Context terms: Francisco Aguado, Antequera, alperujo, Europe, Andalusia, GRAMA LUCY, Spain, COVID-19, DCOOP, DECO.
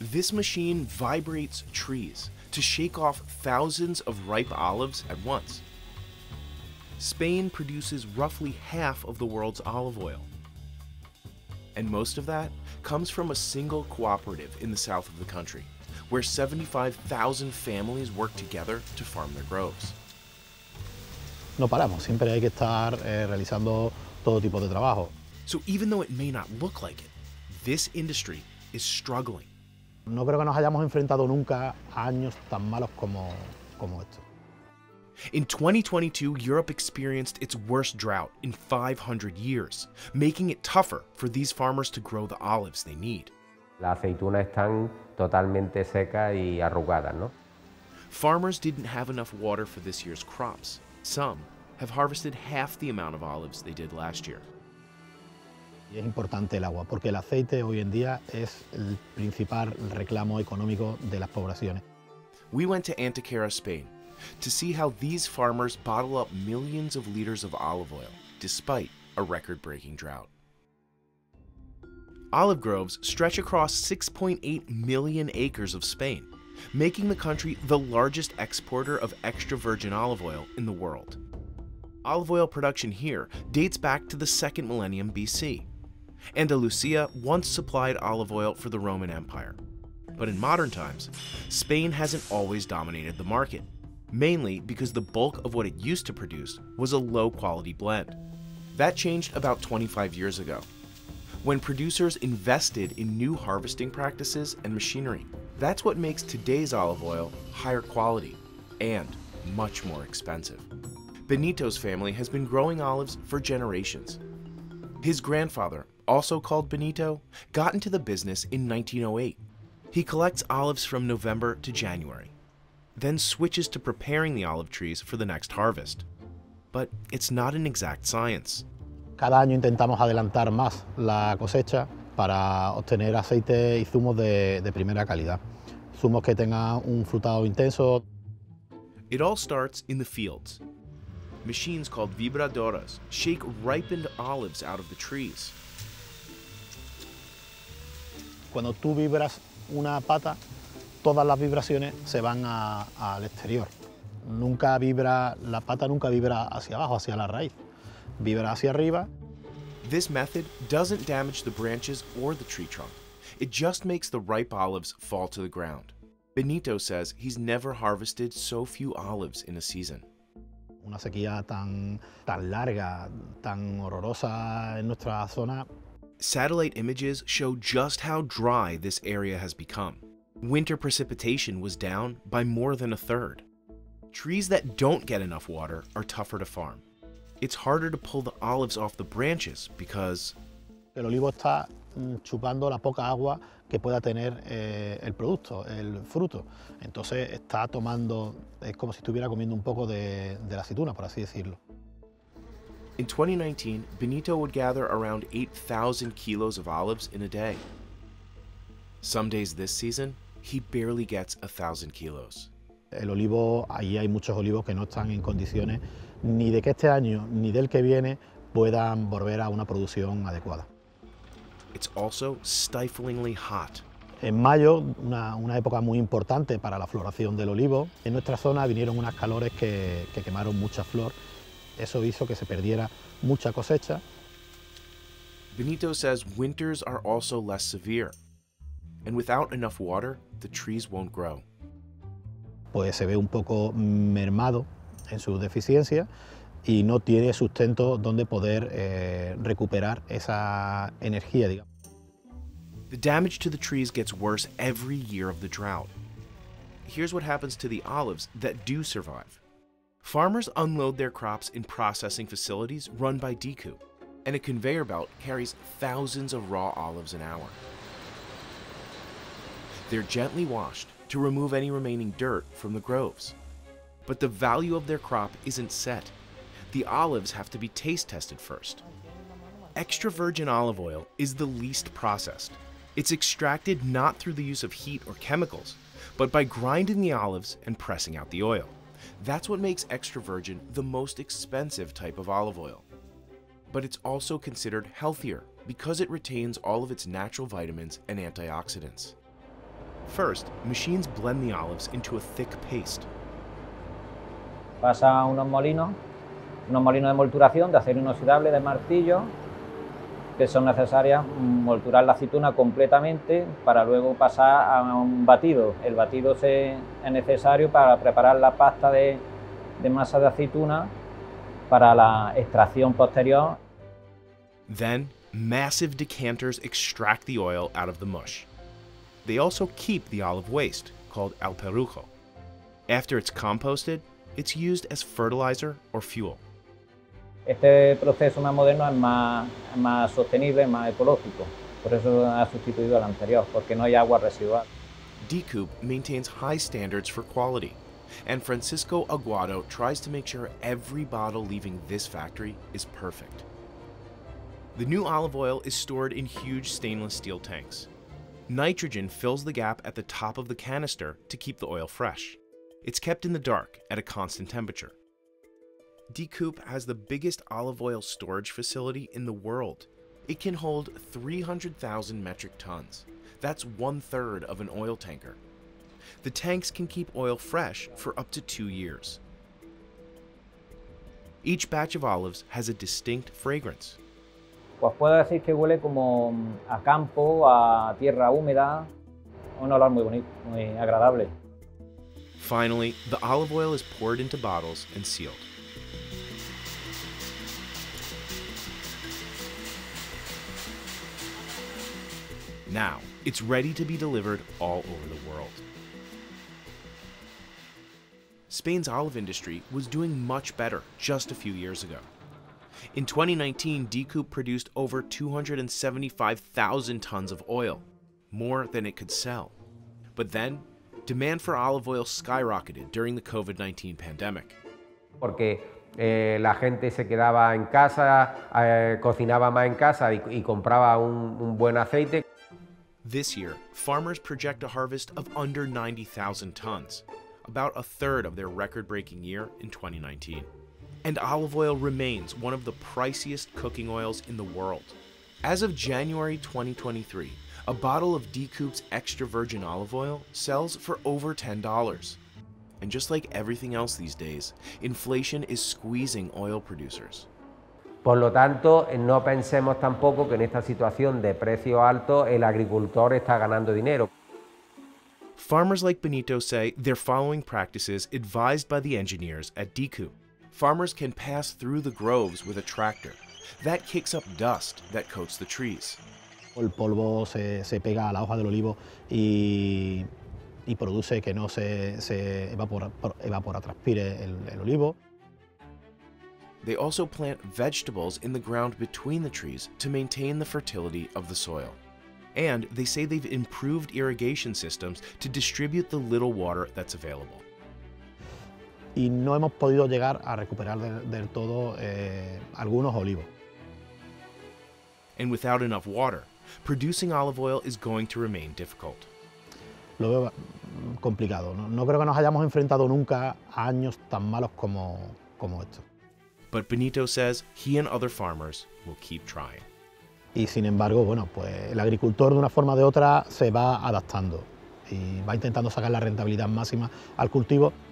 This machine vibrates trees to shake off thousands of ripe olives at once. Spain produces roughly half of the world's olive oil, and most of that comes from a single cooperative in the south of the country, where 75,000 families work together to farm their groves. No paramos, siempre hay que estar realizando todo tipo de trabajo. So even though it may not look like it, this industry is struggling. No creo que nos hayamos enfrentado nunca a años tan malos como esto. In 2022, Europe experienced its worst drought in 500 years, making it tougher for these farmers to grow the olives they need. Las aceitunas están totalmente secas y arrugadas, ¿no? Farmers didn't have enough water for this year's crops. Some have harvested half the amount of olives they did last year. Es importante el agua, porque el aceite hoy en día es el principal reclamo económico de las poblaciones. We went to Antequera, Spain, to see how these farmers bottle up millions of liters of olive oil, despite a record-breaking drought. Olive groves stretch across 6.8 million acres of Spain, making the country the largest exporter of extra virgin olive oil in the world. Olive oil production here dates back to the 2nd millennium BC. Andalusia once supplied olive oil for the Roman Empire. But in modern times, Spain hasn't always dominated the market, mainly because the bulk of what it used to produce was a low-quality blend. That changed about 25 years ago, when producers invested in new harvesting practices and machinery. That's what makes today's olive oil higher quality and much more expensive. Benito's family has been growing olives for generations. His grandfather, also called Benito, got into the business in 1908. He collects olives from November to January, then switches to preparing the olive trees for the next harvest. But it's not an exact science. Cada año intentamos adelantar más la cosecha para obtener aceite y zumos de primera calidad. Zumos que tengan un frutado intenso. It all starts in the fields. Machines called vibradoras shake ripened olives out of the trees. Cuando tú vibras una pata, todas las vibraciones se van al exterior. La pata nunca vibra hacia abajo, hacia la raíz. Vibra hacia arriba. This method doesn't damage the branches or the tree trunk. It just makes the ripe olives fall to the ground. Benito says he's never harvested so few olives in a season. Una sequía tan larga, tan horrorosa en nuestra zona. Satellite images show just how dry this area has become. Winter precipitation was down by more than 1/3. Trees that don't get enough water are tougher to farm. It's harder to pull the olives off the branches because el olivo está chupando la poca agua que pueda tener el producto, el fruto. Entonces está tomando, es como si estuviera comiendo un poco de la aceituna, por así decirlo. In 2019, Benito would gather around 8,000 kilos of olives in a day. Some days this season, he barely gets 1,000 kilos. El olivo, allí hay muchos olivos que no están en condiciones ni de que este año ni del que viene puedan volver a una producción adecuada. It's also stiflingly hot. En mayo, una época muy importante para la floración del olivo, en nuestra zona vinieron unas calores que quemaron mucha flor. Eso hizo que se perdiera mucha cosecha. Benito says winters are also less severe, and without enough water, the trees won't grow. Pues se ve un poco mermado en su deficiencia y no tiene sustento donde poder recuperar esa energía, digamos. The damage to the trees gets worse every year of the drought. Here's what happens to the olives that do survive. Farmers unload their crops in processing facilities run by DECO, and a conveyor belt carries thousands of raw olives an hour. They're gently washed to remove any remaining dirt from the groves. But the value of their crop isn't set. The olives have to be taste tested first. Extra virgin olive oil is the least processed. It's extracted not through the use of heat or chemicals, but by grinding the olives and pressing out the oil. That's what makes extra virgin the most expensive type of olive oil. But it's also considered healthier because it retains all of its natural vitamins and antioxidants. First, machines blend the olives into a thick paste. Pasa unos molinos de molturación de acero inoxidable de martillo, que son necesarias molturar la aceituna completamente para luego pasar a un batido. El batido es necesario para preparar la pasta de masa de aceituna para la extracción posterior. Then, massive decanters extract the oil out of the mush. They also keep the olive waste, called alperujo. After it's composted, it's used as fertilizer or fuel. Este proceso más moderno es más sostenible, más ecológico. Por eso ha sustituido al anterior, porque no hay agua residual. DCOOP maintains high standards for quality, and Francisco Aguado tries to make sure every bottle leaving this factory is perfect. The new olive oil is stored in huge stainless steel tanks. Nitrogen fills the gap at the top of the canister to keep the oil fresh. It's kept in the dark at a constant temperature. DCOOP has the biggest olive oil storage facility in the world. It can hold 300,000 metric tons. That's 1/3 of an oil tanker. The tanks can keep oil fresh for up to 2 years. Each batch of olives has a distinct fragrance. Pues puedo decir que huele como a campo, a tierra húmeda, un olor muy bonito, muy agradable. Finally, the olive oil is poured into bottles and sealed. Now, it's ready to be delivered all over the world. Spain's olive industry was doing much better just a few years ago. In 2019, DCOOP produced over 275,000 tons of oil, more than it could sell. But then, demand for olive oil skyrocketed during the COVID-19 pandemic. Porque la gente se quedaba en casa, cocinaba más en casa y compraba un buen aceite. This year, farmers project a harvest of under 90,000 tons, about 1/3 of their record-breaking year in 2019. And olive oil remains one of the priciest cooking oils in the world. As of January 2023, a bottle of DCOOP's extra virgin olive oil sells for over $10. And just like everything else these days, inflation is squeezing oil producers. Por lo tanto, no pensemos tampoco que en esta situación de precios altos el agricultor está ganando dinero. Farmers like Benito say they're following practices advised by the engineers at DCOOP. Farmers can pass through the groves with a tractor. That kicks up dust that coats the trees. El polvo se pega a la hoja del olivo y produce que no se evapora, transpire el olivo. They also plant vegetables in the ground between the trees to maintain the fertility of the soil. And they say they've improved irrigation systems to distribute the little water that's available. Y no hemos podido llegar a recuperar del todo algunos olivos. And without enough water, producing olive oil is going to remain difficult. Lo veo complicado. No creo que nos hayamos enfrentado nunca a años tan malos como estos. But Benito says he and other farmers will keep trying. Y sin embargo, bueno, pues el agricultor de una forma o de otra se va adaptando y va intentando sacar la rentabilidad máxima al cultivo.